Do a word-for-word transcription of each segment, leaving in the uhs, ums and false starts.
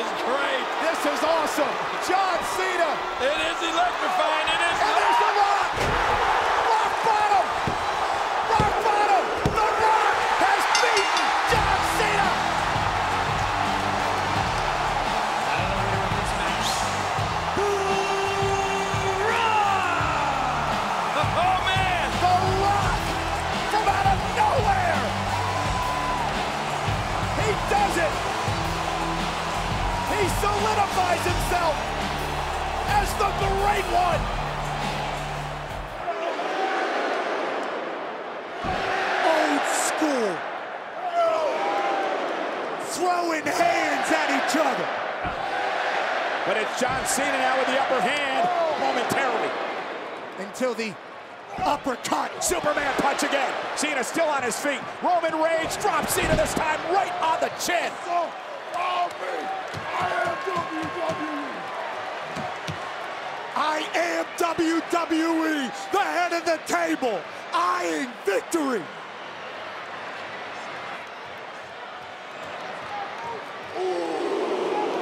is great. This is awesome. John Cena. It is electrifying. It is. And there's the Rock. Rock bottom. Rock bottom. The Rock has beaten John Cena. I don't know where to win this match. Hoorah! Oh man. The Rock from out of nowhere. He does it. He solidifies himself as the Great One. Old school. Throwing hands at each other. But it's John Cena now with the upper hand momentarily. Until the uppercut. Superman punch again. Cena still on his feet. Roman Reigns drops Cena this time right on the chin. So, oh, me. I am W W E, the head of the table, eyeing victory. Ooh.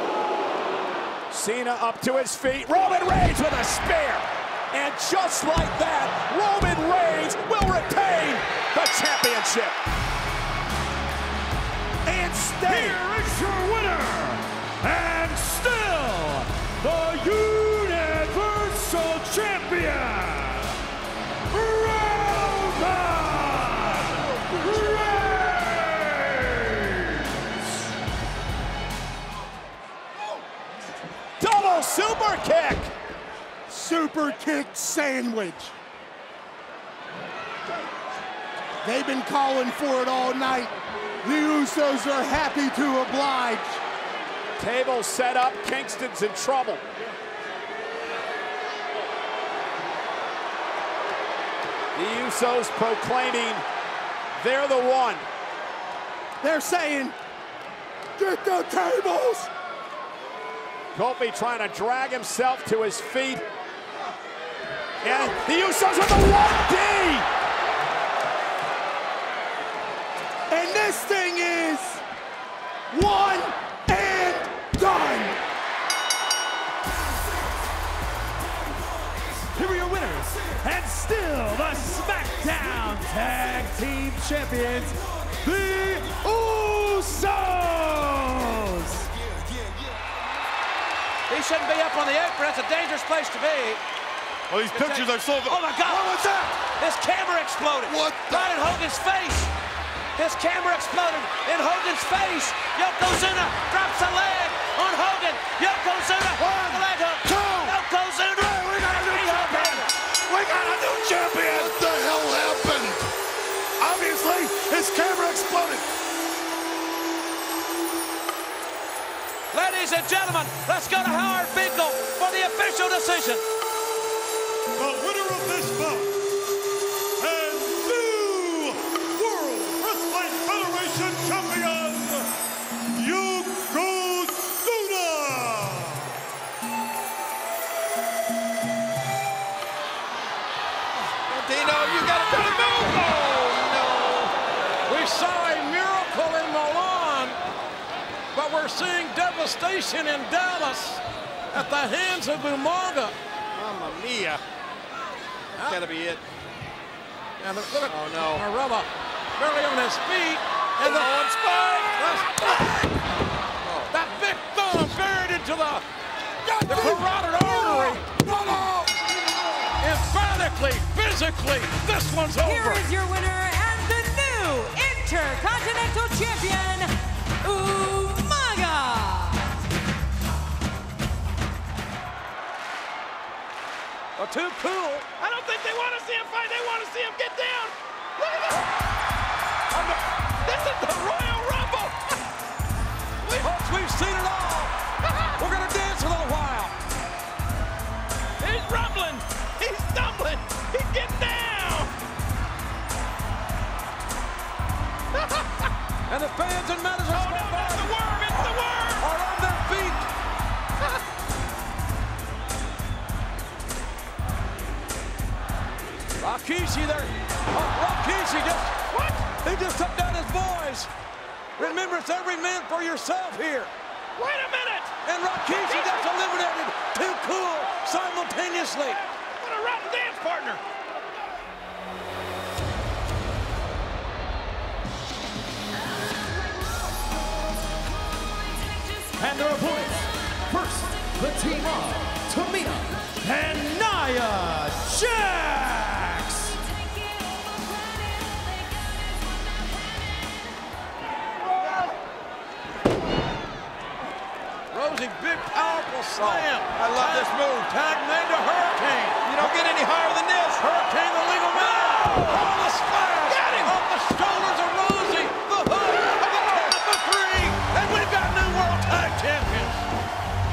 Cena up to his feet, Roman Reigns with a spear. And just like that, Roman Reigns will retain the championship. And stay. Here is your winner. And still, the Universal Champion, Roman Reigns! Double super kick! Super kick sandwich. They've been calling for it all night. The Usos are happy to oblige. Table set up, Kingston's in trouble. The Usos proclaiming they're the one. They're saying, get the tables! Kofi trying to drag himself to his feet. And the Usos with the one D! And this thing is one. Done. Here are your winners, and still the SmackDown Tag Team Champions, The Usos! He shouldn't be up on the apron, that's a dangerous place to be. Oh, these it's pictures are so good. Oh my God, what was that? This camera exploded. What the? Right in Hogan's face. This camera exploded in Hogan's face. Yokozuna drops a leg on Hogan. Yokozuna, one, the leg hook. Two, Yokozuna. Three. We got a new champion. We got a new champion. What the hell happened? Obviously, his camera exploded. Ladies and gentlemen, let's go to Howard Finkle for the official decision. The winner of this bout. Champion, Yokozuna! Dino, you gotta put him out! Oh, no! We saw a miracle in Milan, but we're seeing devastation in Dallas at the hands of Umaga. Mamma mia. That's gotta be it. And look at oh, no. Marella barely on his feet. And the one spike! That big thumb buried into the, the carotid artery. Emphatically, physically, this one's over. Here is your winner and the new Intercontinental Champion, Umaga. Well, too cool. I don't think they want to see him fight. They want to see him get down. Look at this. This is the Royal Rumble! We hope we've seen it all! We're gonna dance a little while! He's rumbling! He's stumbling! He's getting down! And the fans in Madison Square Garden! Oh no, that's the worm! It's the worm! Are on their feet! Rikishi there! Oh, Rikishi just... What? He just took down his boys. Remember, it's every man for yourself here. Wait a minute. and Rikishi gets eliminated. Too cool simultaneously. What a rotten dance partner. And their opponents, first, the team of Tamina and Nia Jax. Rosie, big, powerful slam. I love this move. Tag made to Hurricane. You don't get any higher than this. Hurricane, the legal man. Oh, the splash. Got him. Off the shoulders of Rosie. The hook of the number three. And we've got new World Tag Champions.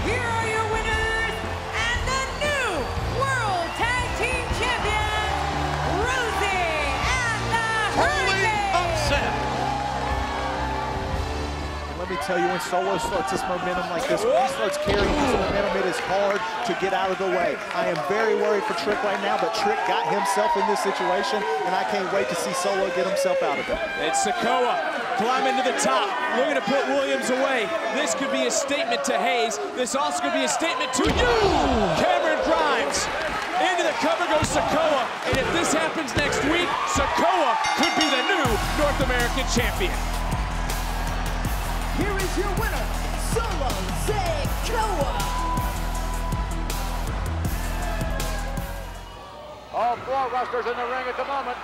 Here are your winners and the new World Tag Team Champions, Rosie and the Hurricane. Holy upset. Let me tell you, when Solo starts this momentum like this, when he starts carrying this momentum, it is hard to get out of the way. I am very worried for Trick right now, but Trick got himself in this situation, and I can't wait to see Solo get himself out of it. It's Sikoa climbing to the top, looking to put Williams away. This could be a statement to Hayes. This also could be a statement to you, Cameron Grimes. Into the cover goes Sikoa, and if this happens next week, Sikoa could be the new North American champion. Here is your winner, Solo Sikoa. All four wrestlers in the ring at the moment.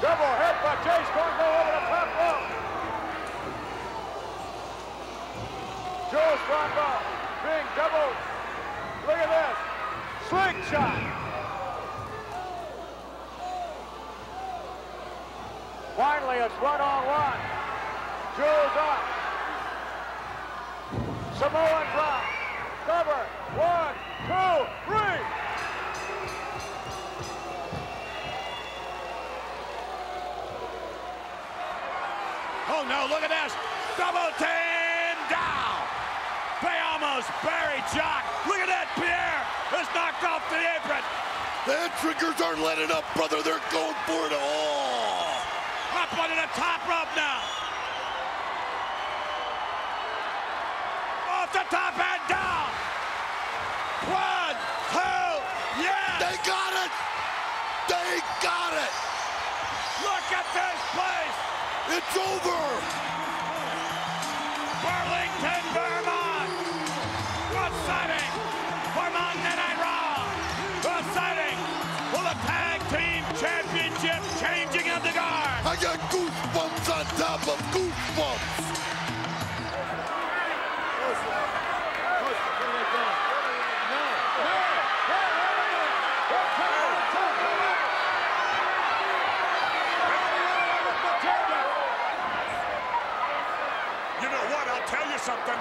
Double head by Jay Strongbow over the top rope. Joe Strongbow being doubled. Look at this. Slingshot. Finally, it's one on one. Joe's up. Samoan drop. Cover. One, two, three. Oh no, look at this. Double team down. They almost buried Jock. Look at that, Pierre is knocked off the apron. The triggers are letting up, brother. They're going for it all. Up under the top rope now. Off the top and down. One, two, yes. They got it. They got it. Look at this place. It's over! Burlington, Vermont! What sighting for Monday Night Raw! What sighting for the Tag Team Championship changing of the guard! I got goosebumps on top of goosebumps! Something.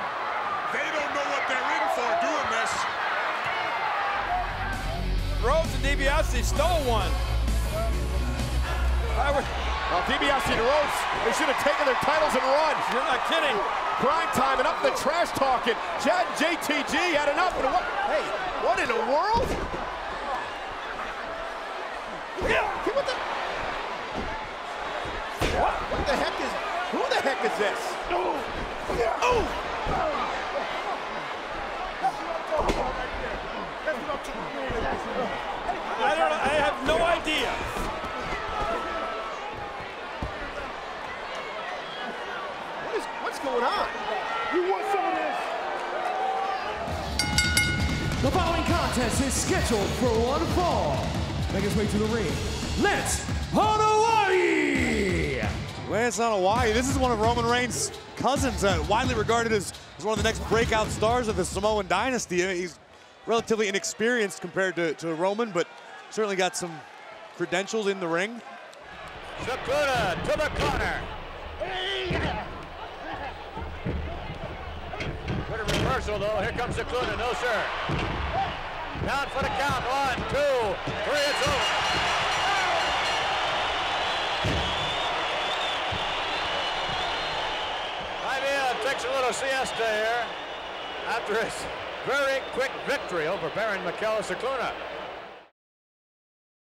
They don't know what they're in for doing this. Rose and DiBiase stole one. Well, DiBiase to Rose, they should have taken their titles and run. You're not kidding. Prime time and up the trash talking. Chad and J T G had enough. And what? Hey, what in the world? Yeah. What the? What? What the heck is? Who the heck is this? Oh. Yeah. Oh! I don't know, I have no idea. What is, what's going on? You want some of this? The following contest is scheduled for one fall. Make his way to the ring. Lance Hanawaii! Lance Hanawaii, this is one of Roman Reigns' cousins, uh, widely regarded as, as one of the next breakout stars of the Samoan dynasty. I mean, he's relatively inexperienced compared to, to Roman, but certainly got some credentials in the ring. Sakura to the corner. Good reversal though, here comes Sakura, no sir. Down for the count, one, two, three, it's over. Takes a little siesta here after his very quick victory over Baron Michaela Cicluna.